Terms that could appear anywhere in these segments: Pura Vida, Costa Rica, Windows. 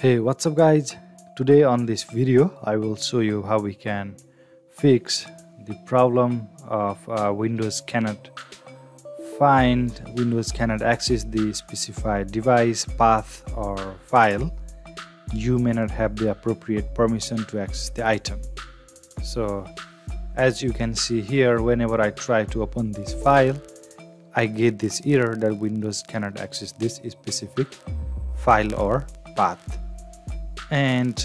Hey, what's up guys? Today on this video I will show you how we can fix the problem of Windows cannot access the specified device, path or file. You may not have the appropriate permission to access the item. So as you can see here, whenever I try to open this file, I get this error that Windows cannot access this specific file or path. And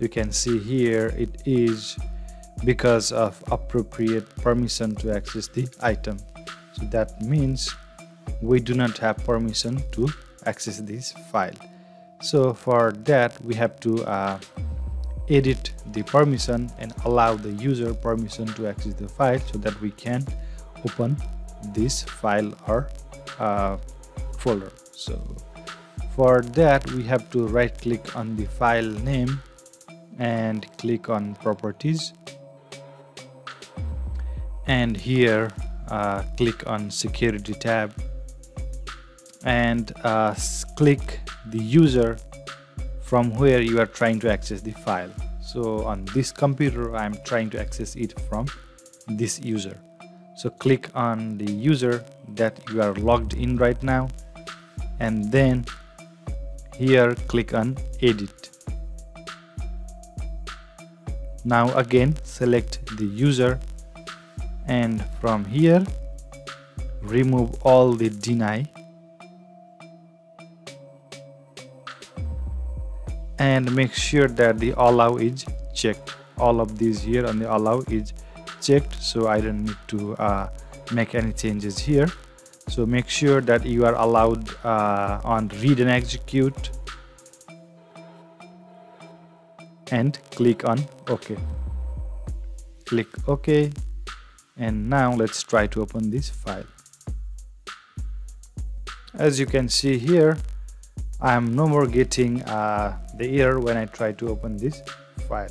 you can see here it is because of appropriate permission to access the item. So that means we do not have permission to access this file. So for that we have to edit the permission and allow the user permission to access the file so that we can open this file or folder. So for that we have to right click on the file name and click on properties, and here click on security tab and click the user from where you are trying to access the file. So on this computer I'm trying to access it from this user, so click on the user that you are logged in right now, and then here click on edit. Now again select the user and from here remove all the deny and make sure that the allow is checked. All of these here on the allow is checked, so I don't need to make any changes here. So make sure that you are allowed on read and execute and click on OK. Click OK, and now let's try to open this file. As you can see here, I am no more getting the error when I try to open this file.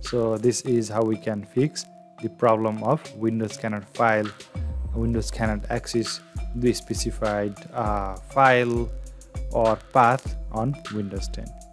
So this is how we can fix the problem of Windows cannot access the specified file or path on Windows 10.